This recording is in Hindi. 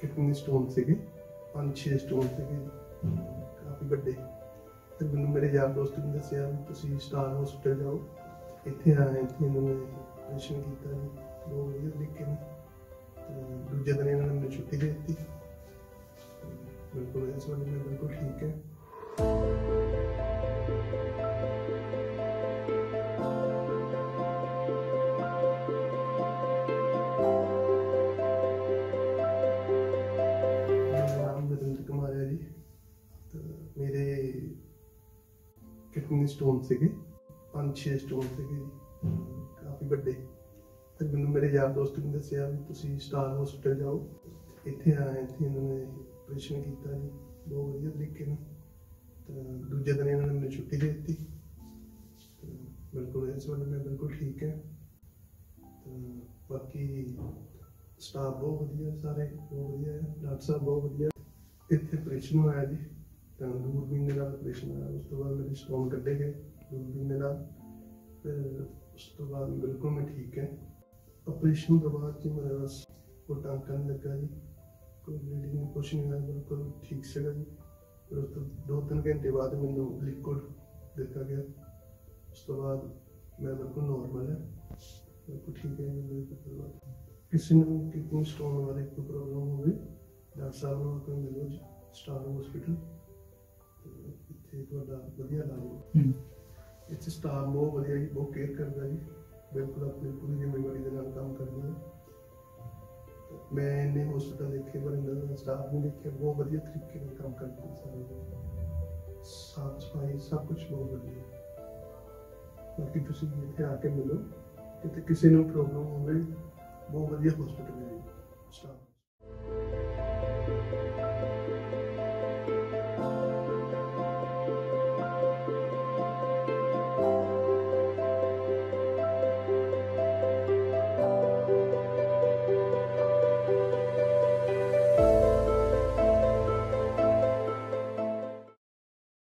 कितने स्टोन थे, 5-6 स्टोन थे, काफ़ी बड़े। तब मेरे यार दोस्त ने दसिया दसिया स्टार हॉस्पिटल जाओ, इतने आए थे इन्होंने ऑपरेशन किया, दो मरीज लिखे ने, दूजे दिन इन्होंने मैंने छुट्टी दे दी। बिल्कुल इस बारे में बिल्कुल ठीक है। मेरे कितने स्टोन थे, 5-6 स्टोन थे, काफ़ी बड़े। फिर मैं मेरे यार दोस्त ने दसिया तुसी स्टार हॉस्पिटल जाओ, इतने आए थे इन्होंने ऑपरेशन किया, दो वजिए तरीके ने, दूजे दिन इन्होंने मैंने छुट्टी दे दी। बिल्कुल इस बारे में बिल्कुल ठीक है। तो बाकी स्टाफ बहुत वधिया, सारे बहुत वधिया, डॉक्टर साहब बहुत वधिया। इतने ऑपरेशन होया जी, दूरबीन के ऑपरेशन आया, उस तो बाद मेरे स्टोन कटे गए दूरबीन के, फिर उस तो बाद बिल्कुल मैं ठीक है। ऑपरेशन के बाद जी मेरे बस कोई टांका नहीं लगा जी, कोई ब्लीडिंग नहीं, कुछ नहीं होया, बिल्कुल ठीक से जी। फिर उस तो 2-3 घंटे बाद मैंने लिक्विड दिता गया, उस तो बाद मैं बिल्कुल नॉर्मल है, बिल्कुल ठीक है। किसी ने किडनी स्टोन वाले कोई प्रॉब्लम हो गई, डॉक्टर साहब ने कोई मिलो जी स्टार हॉस्पिटल, वधिया इलाज हो। इस स्टाफ बहुत वधिया जी, बहुत केयर करता जी, बिल्कुल अपनी पूरी जिम्मेवारी के नाल काम करता है। मैं इन्ने हॉस्पिटल देखे पर इन्ना स्टाफ नहीं देखे, बहुत वधिया तरीके से काम करते हैं सारे, साफ सफाई सब कुछ बहुत वधिया। बाकी तुसीं इत्थे आके मिलो, जिथे किसी नूं प्रॉब्लम होवे, बहुत वधिया हॉस्पिटल है स्टाफ।